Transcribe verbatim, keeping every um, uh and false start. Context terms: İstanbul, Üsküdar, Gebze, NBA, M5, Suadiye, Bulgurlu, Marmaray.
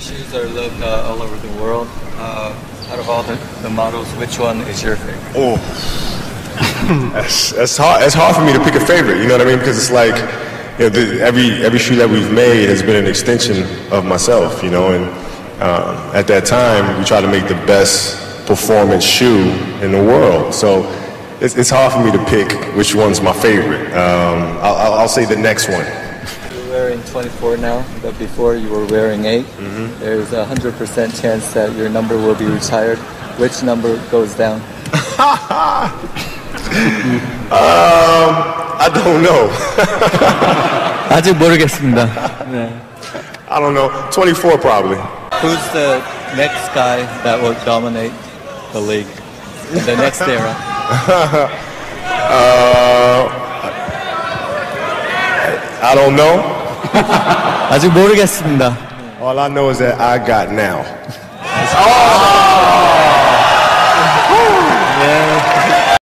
shoes are loved uh, all over the world. Uh, out of all the, the models, which one is your favorite? Oh, that's, that's hard. It's hard for me to pick a favorite. You know what I mean? Because it's like, you know, the, every every shoe that we've made has been an extension of myself. You know, and uh, at that time, we try to make the best performance shoe in the world. So it's it's hard for me to pick which one's my favorite. Um, I'll, I'll say the next one. Wearing twenty-four now, but before you were wearing eight. Mm-hmm. There's a hundred percent chance that your number will be retired. Which number goes down? um, I don't know. 아직 모르겠습니다. 네. I don't know. twenty-four probably. Who's the next guy that will dominate the league in the next era? uh, I don't know. 아직 모르겠습니다. All I know is that I got now. Oh!